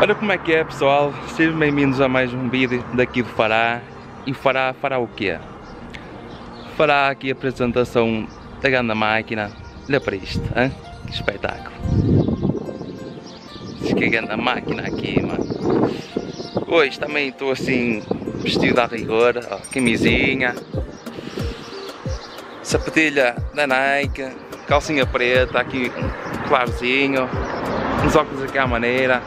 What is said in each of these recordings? Olha como é, pessoal, sejam bem-vindos a mais um vídeo daqui do Fará. E fará o quê? Fará aqui a apresentação da grande máquina. Olha para isto, hein? Que espetáculo. Diz que é grande máquina aqui, mano. Hoje também estou assim, vestido à rigor, ó, camisinha, sapatilha da Nike, calcinha preta, aqui um clarzinho, uns óculos aqui à maneira.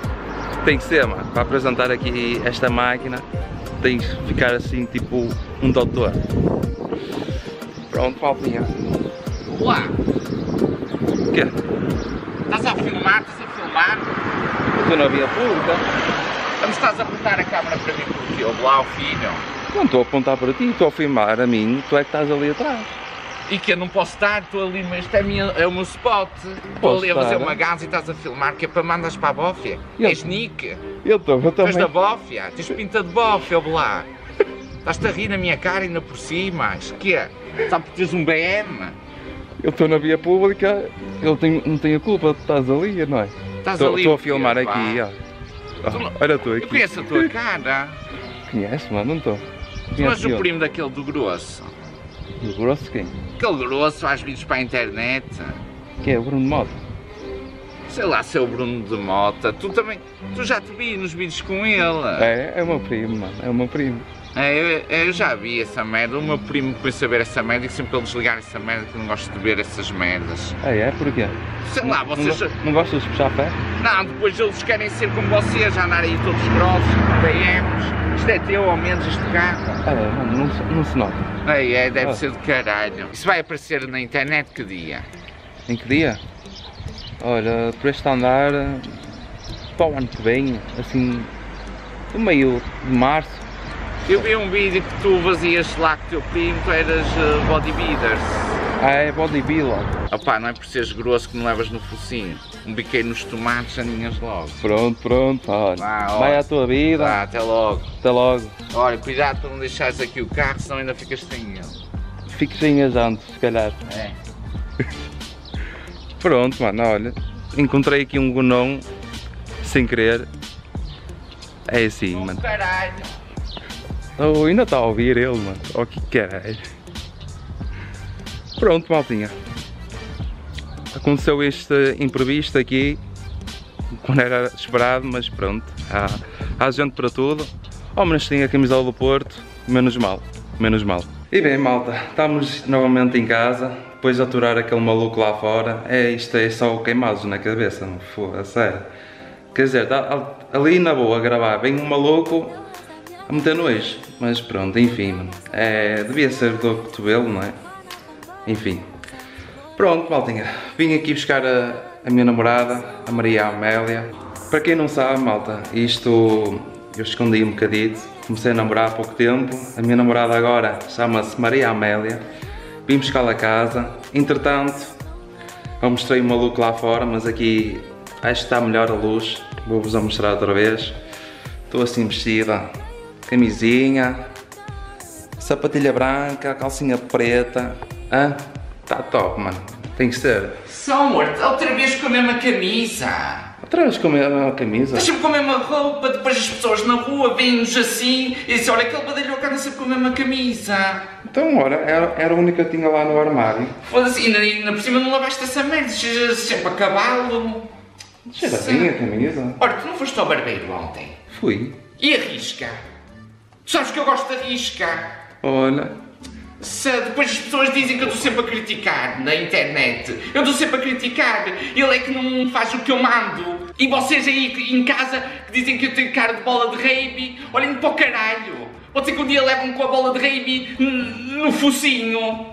Tem que ser, mano, para apresentar aqui esta máquina, tem que ficar assim tipo um doutor. Pronto, palpinha. Olá! O quê? Estás a filmar? Estou na via pública. Mas estás a apontar a câmera para mim porque eu vou lá ao filho? Não estou a apontar para ti, estou a filmar a mim, tu é que estás ali atrás. E que eu não posso estar, estou ali, mas este é o meu spot. Estou ali a fazer uma gaza e estás a filmar, que é para mandas para a bófia. És Nike. Eu também. Estás da bófia, tens pinta de bófia, blá. Estás-te a rir na minha cara ainda por cima. Que é? Só porque tens um BM. Eu estou na via pública, eu não tenho a culpa, tu estás ali, não é? Estás ali. Estou a filmar aqui, ó. Olha, estou aqui. Eu conheço a tua cara. Conheces, mano? Não estou. Tu és o primo daquele do grosso. Do grosso quem? Aquele grosso faz vídeos para a internet. Que é o Bruno Mota? Sei lá se é o Bruno de Mota. Tu também. Tu já te vi nos vídeos com ele. É o meu primo, mano. É o meu primo. Eu já vi essa merda. O meu primo foi saber essa merda e sempre para desligar essa merda que não gosto de ver essas merdas. Porquê? Sei lá, vocês. Não gostas de puxar pé? Não, depois eles querem ser como vocês, já andar aí todos grossos, BMs. Isto é teu, ao menos, este carro. Mano, não se nota. Deve ser de caralho. Isso vai aparecer na internet que dia? Em que dia? Olha, por este andar, para o ano que vem, assim, no meio de março. Eu vi um vídeo que tu vazias lá com o teu primo, tu eras bodybuilder. Bodybuilder. Opá, não é por seres grosso que me levas no focinho. Um biqueiro nos tomates, aninhas logo. Pronto, olha. Vai à tua vida. Até logo. Até logo. Olha, cuidado para não deixares aqui o carro, senão ainda ficas sem ele. Fico sem as antes, se calhar. Pronto, mano, olha. Encontrei aqui um gonão, sem querer. É assim, mano. Caralho. Oh, ainda está a ouvir ele, mano. Oh, que caralho. Pronto, maltinha. Aconteceu este imprevisto aqui, quando era esperado, mas pronto. Há gente para tudo. Ao menos tem a camisola do Porto, menos mal, menos mal. E bem, malta, estamos novamente em casa, depois de aturar aquele maluco lá fora. Isto é só queimados na cabeça, não foi, a sério. Quer dizer, está ali na boa a gravar, vem um maluco a meter nojo, mas pronto, enfim, mano. Devia ser do cotovelo, não é? Enfim. Pronto, maltinha, vim aqui buscar a minha namorada, a Maria Amélia. Para quem não sabe, malta, isto eu escondi um bocadito, comecei a namorar há pouco tempo. A minha namorada agora chama-se Maria Amélia, vim buscá-la a casa. Entretanto, eu mostrei o maluco lá fora, mas aqui acho que está melhor a luz, vou-vos mostrar outra vez. Estou assim vestida, camisinha, sapatilha branca, calcinha preta, tá top, mano, tem que ser. Só morto, outra vez com a mesma camisa. Outra vez com a mesma camisa? Deixa-me com a mesma roupa, depois as pessoas na rua veem-nos assim e dizem, olha, aquele badalho anda sempre com a mesma camisa. Então, ora, era a única que eu tinha lá no armário. Foda-se, ainda por cima não lavaste essa merda, sempre a cavalo. Cheira bem a camisa. Ora, tu não foste ao barbeiro ontem? Fui. E arrisca? Tu sabes que eu gosto de arriscar. Olha. Se depois as pessoas dizem que eu estou sempre a criticar na internet. Eu estou sempre a criticar. Ele é que não faz o que eu mando. E vocês aí em casa que dizem que eu tenho cara de bola de rugby, olhem-me para o caralho. Pode ser que um dia levam-me com a bola de rugby no focinho.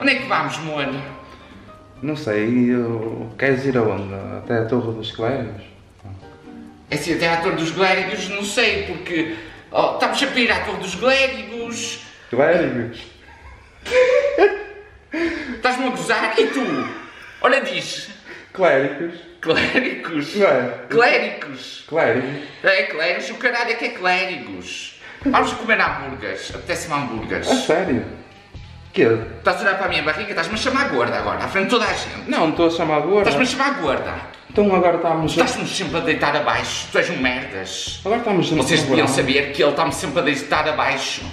Onde é que vamos, mano? Não sei. Queres ir aonde? Até a Torre dos Clérigos? É assim, até à Torre dos Glérigos, não sei, porque estamos sempre a ir à Torre dos Glérigos. Estás-me a gozar? E tu? Olha, diz. Clérigos? Não é? Clérigos. Clérigos, o caralho é que é clérigos. Vamos comer hambúrgueres, apetece-me hambúrgueres. A sério? Que? Estás a olhar para a minha barriga, estás-me a chamar gorda agora, à frente de toda a gente. Não, estou a chamar gorda. Estás-me a chamar gorda. Então agora estamos... Estás-me sempre a deitar abaixo, tu és um merdas. Agora estamos... Vocês deviam saber que ele está-me sempre a deitar abaixo.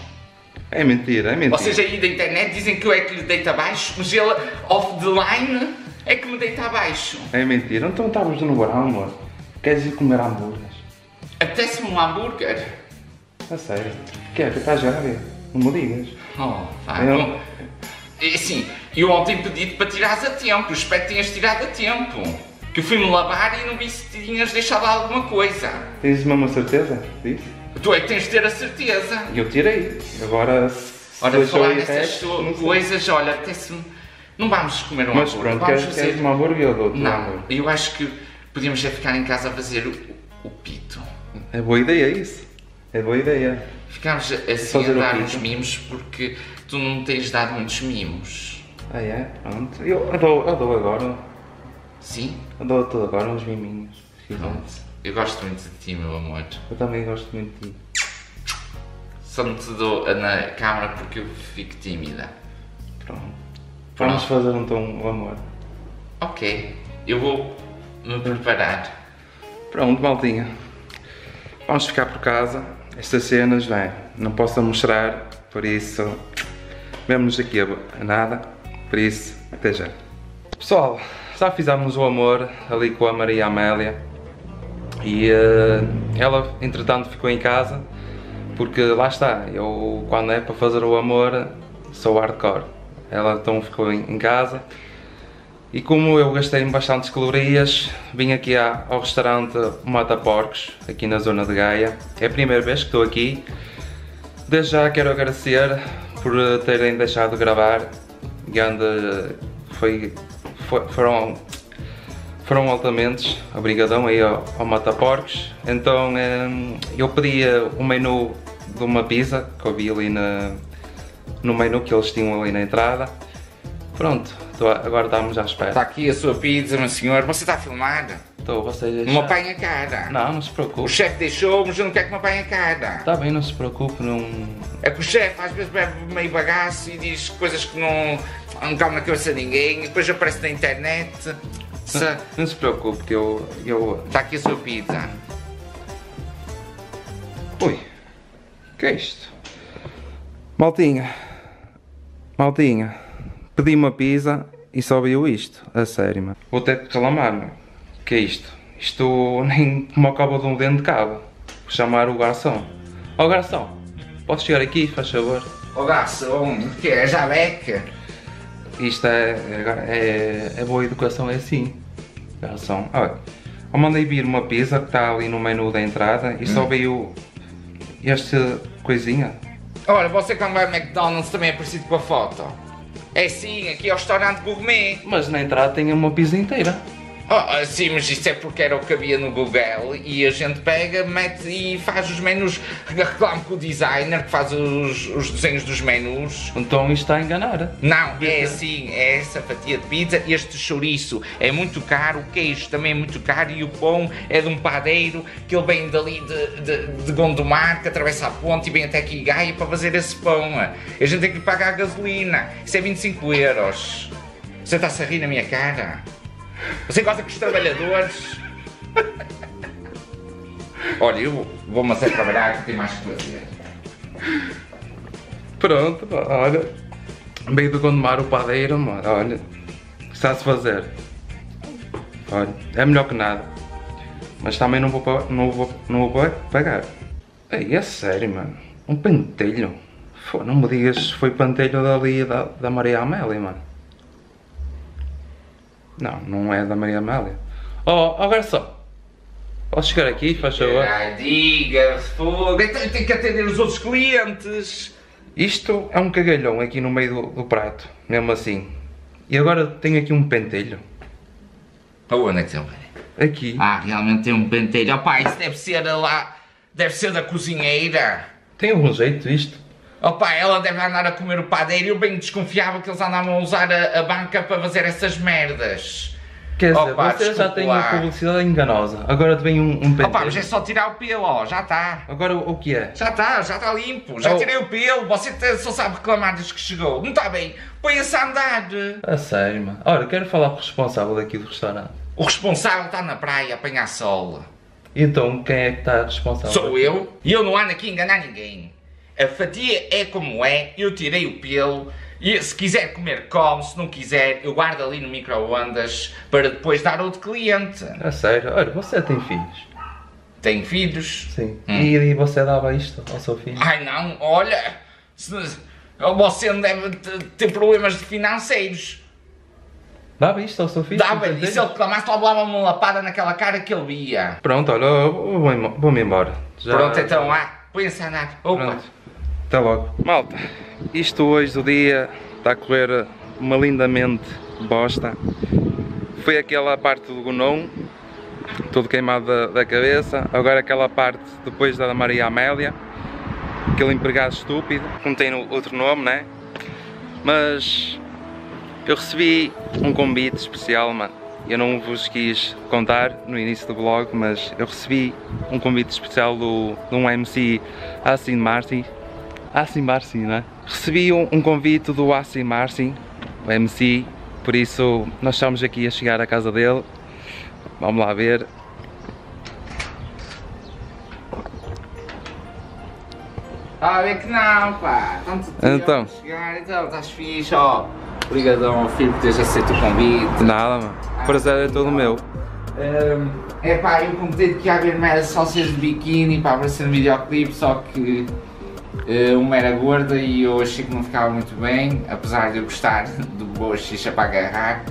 É mentira, é mentira. Vocês aí da internet dizem que eu é que lhe deito abaixo, mas ele, off the line, é que me deita abaixo. É mentira, então estávamos no bar, amor. Queres ir comer hambúrgueres? Apetece-me um hambúrguer. A sério? Que estás grávida? Não me digas. Oh, vai. Eu... Assim, eu ontem pedi-te para tirares a tempo, espero que tenhas tirado a tempo. Que fui-me lavar e não vi se tinhas deixado alguma coisa. Tens mesmo a certeza disso? Tu é que tens de ter a certeza. Eu tirei. Agora, se ora, falar dessas coisas, olha, até se... Não vamos comer um hambúrguer. Mas pronto, vamos fazer... queres uma hambúrguer ou outro? Não, eu acho que podíamos já ficar em casa a fazer o pito. É boa ideia isso. É boa ideia. Ficámos assim fazer a dar uns mimos porque tu não tens dado muitos mimos. Ah é? Pronto. Eu dou agora. Sim? Eu dou tudo agora uns miminhos. Pronto. Eu gosto muito de ti, meu amor. Eu também gosto muito de ti. Só não te dou na câmara porque eu fico tímida. Pronto. Vamos fazer então o amor. Ok. Eu vou me preparar. Pronto, maldinha. Vamos ficar por casa. Estas cenas, não é? Não posso mostrar, por isso... Vemos aqui a nada. Por isso, até já. Pessoal, já fizemos o amor ali com a Maria Amélia. E ela, entretanto, ficou em casa, porque lá está, eu quando é para fazer o amor, sou hardcore. Ela então ficou em casa e como eu gastei bastantes calorias, vim aqui ao restaurante Mata Porcos, aqui na zona de Gaia. É a primeira vez que estou aqui. Desde já quero agradecer por terem deixado de gravar, foram altamente, obrigadão aí ao Mata Porcos. Então eu pedi o menu de uma pizza que eu vi ali no menu que eles tinham ali na entrada. Pronto, agora estamos à espera. Está aqui a sua pizza, meu senhor. Você está a filmar? Estou, você já... Não me apanha a cara. Não, não se preocupe. O chefe deixou, mas eu não quero que me apanhe a cara. Está bem, não se preocupe, não... É que o chefe às vezes bebe meio bagaço e diz coisas que não cabe na cabeça de ninguém. E depois aparece na internet. Não se preocupe que eu... Está aqui a sua pizza. Ui, o que é isto? Maltinha, pedi uma pizza e só veio isto, a sério, mano. Vou ter que reclamar, mano. O que é isto? Isto nem como a cova de um dente de cabo. Vou chamar o garçom. Ó garçom, posso chegar aqui, faz favor? Ó garçom, o que é? Jabeca? Isto é boa educação, é assim. Garçom, olha, eu mandei vir uma pizza que está ali no menu da entrada e só veio esta coisinha. Ora, você quando vai ao McDonald's também é parecido com a foto. É sim, aqui é o restaurante gourmet. Mas na entrada tem uma pizza inteira. Oh, sim, mas isso é porque era o que havia no Google e a gente pega, mete e faz os menus. Reclamo com o designer que faz os desenhos dos menus. Então isto está a enganar. Não, é assim, é essa fatia de pizza. Este chouriço é muito caro, o queijo também é muito caro e o pão é de um padeiro que ele vem dali de Gondomar, que atravessa a ponte e vem até aqui Gaia para fazer esse pão. A gente tem que pagar a gasolina, isso é 25 euros. Você está-se a rir na minha cara? Você gosta com os trabalhadores? Olha, eu vou-me até trabalhar que tem mais que fazer. Pronto, olha. Veio do Gondomar o padeiro, mano. Olha. Está-se a fazer. Olha, é melhor que nada. Mas também não vou pagar. Ei, é sério, mano. Um pentelho. Pô, não me digas se foi pentelho dali da Maria Amélia, mano. Não, não é da Maria Amélia. Oh, garçom, posso chegar aqui, faz favor? Ai, diga, foda-se, eu tenho que atender os outros clientes. Isto é um cagalhão aqui no meio do prato, mesmo assim. E agora tenho aqui um pentelho. Onde é que tem um pentelho? Aqui. Ah, realmente tem um pentelho. Opá, isso deve ser lá, deve ser da cozinheira. Tem algum jeito isto? Opa, ela deve andar a comer o padeiro e eu bem desconfiava que eles andavam a usar a banca para fazer essas merdas. Quer dizer, você já tem uma publicidade enganosa, agora vem um penteiro. Opa, mas é só tirar o pelo, ó, já está. Agora o que é? Já está limpo, já tirei o pelo, você só sabe reclamar desde que chegou. Não está bem, põe-se a andar. A sério, mano. Ora, quero falar com o responsável daqui do restaurante. O responsável está na praia a apanhar sol. Então quem é que está responsável? Sou eu, e eu não ando aqui a enganar ninguém. A fatia é como é, eu tirei o pelo. E se quiser comer, come, se não quiser, eu guardo ali no micro-ondas para depois dar outro cliente. A sério? Olha, você tem filhos? Tem filhos? Sim. E você dava isto ao seu filho? Ai não, olha, você não deve ter problemas financeiros. Dava isto ao seu filho? Dava-lhe, se ele reclamasse, logo dava uma lapada naquela cara que ele via. Pronto, olha, vou-me embora. Já... Pronto, então lá, põe-se a andar. Opa. Até logo. Malta, isto hoje o dia está a correr uma lindamente bosta. Foi aquela parte do Gondom, todo queimado da cabeça. Agora aquela parte depois da Maria Amélia, aquele empregado estúpido, não tem outro nome, né? Mas eu recebi um convite especial, mano. Eu não vos quis contar no início do vlog, mas eu recebi um convite especial de um MC Marcin. MC Marcin, né? Recebi um convite do MC Marcin, o MC, por isso nós estamos aqui a chegar à casa dele. Vamos lá ver. Ah, é que não, pá! Então, estás fixe, ó! Obrigadão ao filho por teres aceito o convite. Nada, mano. O prazer é todo meu. É pá, eu comentei que ia haver mais sócias de biquíni para aparecer no videoclipe, só que... uma era gorda e eu achei que não ficava muito bem, apesar de eu gostar de boa xixa para agarrar.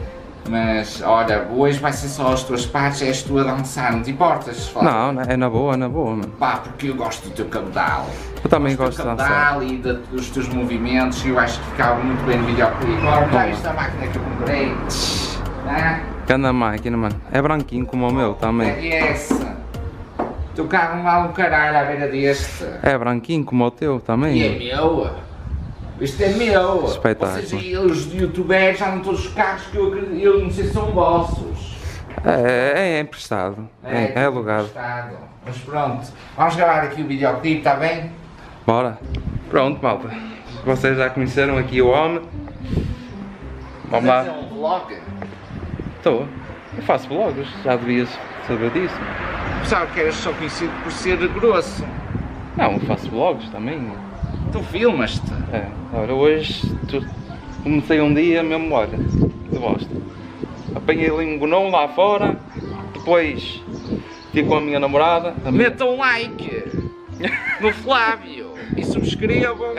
Mas, olha, hoje vai ser só as tuas partes, és tu a dançar, não te importas? Fala. Não, é na boa, mano. Pá, porque eu gosto do teu cabedal. Eu também gosto de dançar. Do teu cabedal e dos teus movimentos, eu acho que ficava muito bem no videoclipe. Olha, esta máquina que eu comprei. Ganda máquina, mano. É branquinho como o meu também. É essa. O carro não vale um caralho à beira deste. É branquinho como o teu também. E é meu. Isto é meu. Espetáculo. Ou seja, os youtubers já não todos os carros que eu não sei se são vossos. É emprestado. É alugado. Emprestado. Mas pronto, vamos gravar aqui o videoclipe, está bem? Bora. Pronto, malta. Vocês já conheceram aqui o homem. Vamos lá. Você é um vlog? Estou. Eu faço vlogs. Já devias saber disso. Pensava que eras só conhecido por ser grosso. Não, eu faço vlogs também. Tu filmas-te? É, ora hoje comecei um dia mesmo, olha, de bosta. Apanhei ali um Gondom lá fora, depois estive com a minha namorada. Metam um like no Flávio e subscrevam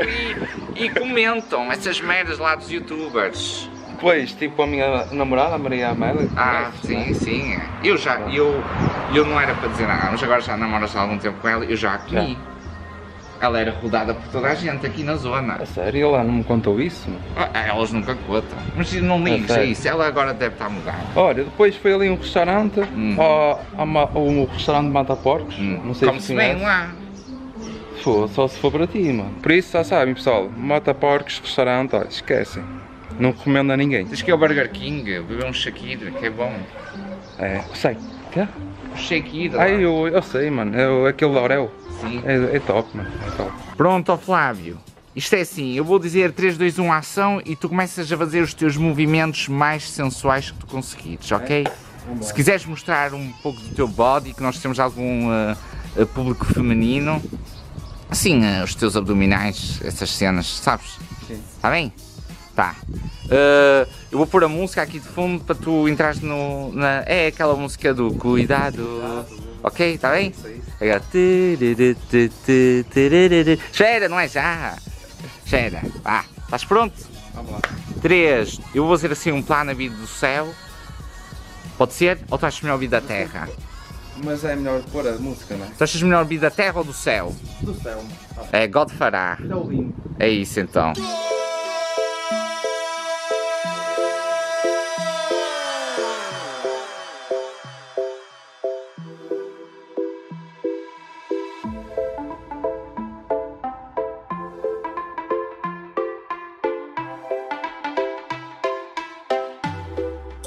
e comentam essas merdas lá dos youtubers. Depois estive com a minha namorada, a Maria Amélia. Ah, sim, sim. Eu não era para dizer nada, mas agora já namoras há algum tempo com ela, eu já aqui. Ela era rodada por toda a gente aqui na zona. A sério? Ela não me contou isso? Elas nunca contam. Mas não ligues a isso, ela agora deve estar mudada. Olha, depois foi ali um restaurante, o restaurante Mata Porcos. Não sei se bem lá. Só se for para ti, mano. Por isso já sabem, pessoal, Mata Porcos, restaurante, olha, esquecem. Não recomendo a ninguém. Diz que é o Burger King, beber um shakira, que é bom. É, sei. Quê? O shakira. Ah, eu sei, mano. Aquele laurel. Sim. É top, mano. É top. Pronto, Flávio. Isto é assim, eu vou dizer 3, 2, 1, ação e tu começas a fazer os teus movimentos mais sensuais que tu conseguires, ok? É. Se quiseres mostrar um pouco do teu body, que nós temos algum público feminino. Assim, os teus abdominais, essas cenas, sabes? Sim. Está bem? Tá. Eu vou pôr a música aqui de fundo para tu entrares na... É aquela música do cuidado. Ok? Está bem? Sim. Agora... Cheira, não é já? Cheira. Vá. Estás pronto? Vamos lá. 3. Eu vou fazer assim um plano a vida do céu. Pode ser? Ou tu achas melhor vida da terra? Mas é melhor pôr a música, não é? Tu achas melhor vida da terra ou do céu? Do céu. É God fará. É isso então.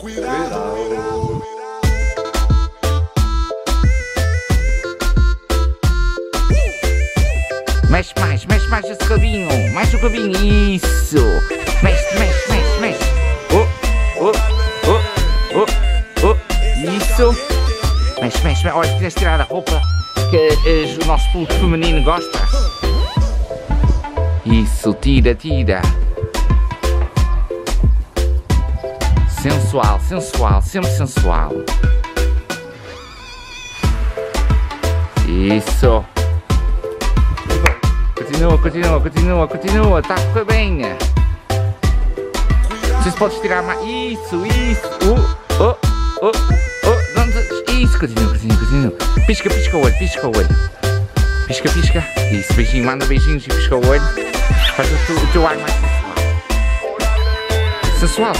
Cuidado! Mexe mais esse cabinho. Mexe o cabinho, isso. Mexe. Isso. Mexe. Olha, tens de tirar a roupa que o nosso público feminino gosta. Isso, tira. Sensual, sempre sensual. Isso. Continua, tá a correr bem. Vocês podem tirar mais. Isso. Não, isso, continua. Pisca o olho. Pisca. Isso, beijinho, manda beijinhos e pisca o olho. Faz o teu ar mais sensual.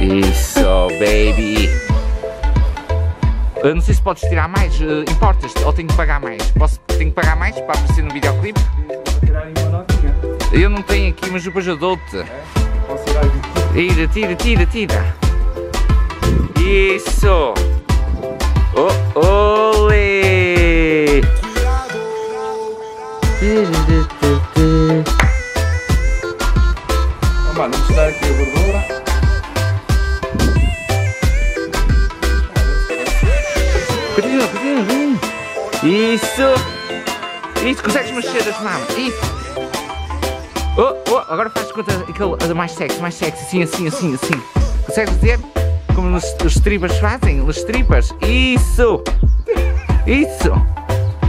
Isso, baby. Eu não sei se podes tirar mais, importas-te ou tenho que pagar mais? Tenho que pagar mais para aparecer no videoclipe? Vou tirar aí uma notinha. Eu não tenho aqui, mas depois eu dou-te. É? Posso tirar aqui? Tira. Isso. Olê. Mano, vamos tirar aqui a gordura. Continua. Isso, consegues mexer as mamas. Isso. Agora faz conta aquele mais sexy, assim. Consegues dizer? Como os strippers fazem, os strippers. Isso.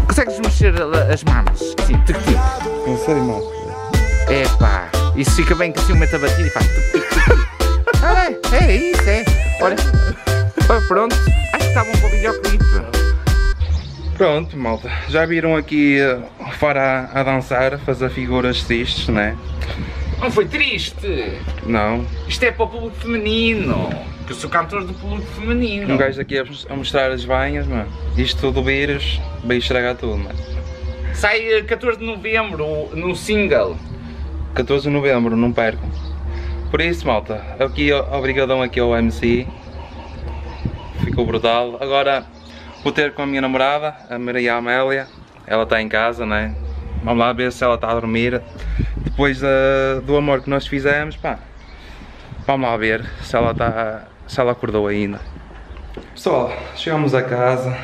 Consegues mexer as mamas. Assim, tic. Não sei, irmão. Epá, isso fica bem que assim o meta batido e faz tic. É isso, é. Olha, pronto. Está bom para o videoclipe. Pronto, malta, já viram aqui fora a dançar, fazer figuras tristes, né? Não foi triste! Não. Isto é para o público feminino, que eu sou cantor do público feminino. Um gajo aqui a mostrar as banhas, mano. Isto tudo vírus, vai estragar tudo, mano. Sai 14 de novembro no single. 14 de novembro, não percam. Por isso, malta, aqui obrigadão aqui ao MC. Ficou brutal. Agora vou ter com a minha namorada, a Maria Amélia. Ela está em casa, né? Vamos lá ver se ela está a dormir. Depois do amor que nós fizemos, pá. Vamos lá ver se ela está, se ela acordou ainda. Pessoal, chegamos a casa.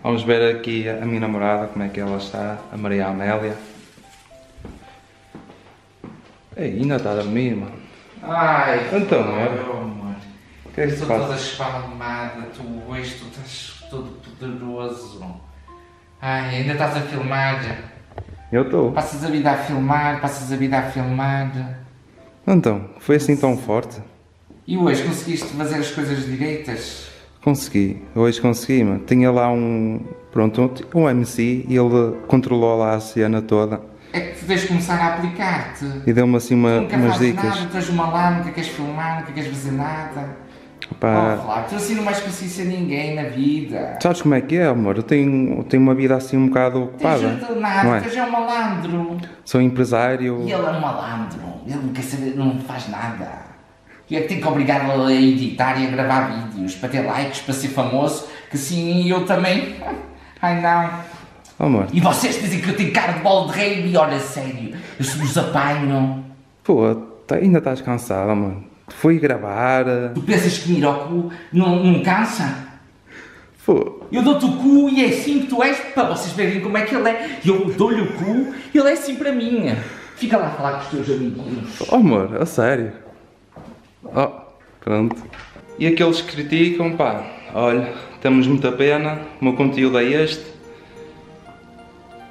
Vamos ver aqui a minha namorada, como é que ela está, a Maria Amélia. Ei, ainda está a dormir, mano. Ai, então, amor. Eu estou toda espalmada, tu hoje tu estás todo poderoso. Ai, ainda estás a filmar? Eu estou. Passas a vida a filmar. Então, foi assim tão forte? E hoje conseguiste fazer as coisas direitas? Hoje consegui, mano. Tinha lá um MC e ele controlou lá a cena toda. É que tu deves começar a aplicar-te. E deu-me assim umas dicas. Nada, tu és uma lá, nunca queres filmar, nunca queres fazer nada. Opa. Oh, Flávio, tu assim não mais consciência de ninguém na vida. Sabes como é que é, amor? Eu tenho uma vida assim um bocado ocupada. Tu já é um malandro. Sou empresário. E ele é um malandro. Ele não quer saber, não faz nada. E é que tenho que obrigar-lo a editar e a gravar vídeos, para ter likes, para ser famoso, que sim, eu também. Ai não. Oh, amor. E vocês dizem que eu tenho cara de bola de rei e olha, sério, eu se vos apanho. Pô, ainda estás cansado, amor. Fui gravar. Tu pensas que me ir ao cu não cansa? Pô. Eu dou-te o cu e é assim que tu és, para vocês verem como é que ele é. Eu dou-lhe o cu e ele é assim para mim. Fica lá a falar com os teus amiguinhos. Oh, amor, a sério. Oh, pronto. E aqueles que criticam, pá, olha, temos muita pena, o meu conteúdo é este.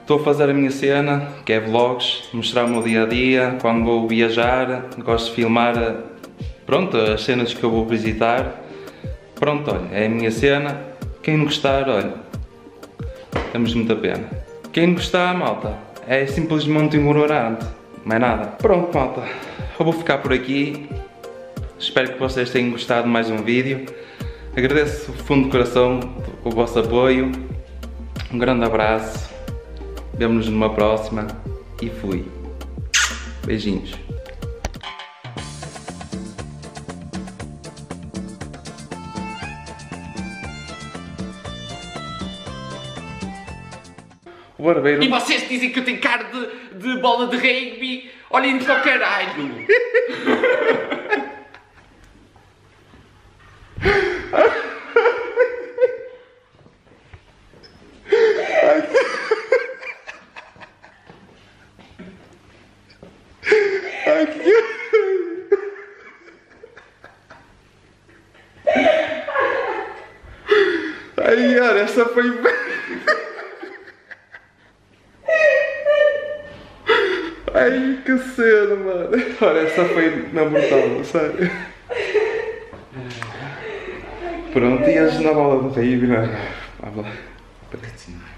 Estou a fazer a minha cena, que é vlogs, mostrar o meu dia-a-dia, quando vou viajar, gosto de filmar, pronto, as cenas que eu vou visitar. Pronto, olha, é a minha cena, quem não gostar, olha, temos muita pena. Quem não gostar, malta, é simplesmente ignorante, não é nada. Pronto, malta, eu vou ficar por aqui, espero que vocês tenham gostado de mais um vídeo. Agradeço do fundo do coração o vosso apoio, um grande abraço. Vemo-nos numa próxima e fui. Beijinhos. barbeiro. E vocês dizem que eu tenho cara de bola de rugby. Olhem-me para o caralho. Ai, olha, essa foi bem... Ai, que cena, mano. Olha, essa foi na mortal, sério. Pronto, e eles na bola do rei, viraram... Vamos lá. Patetinho.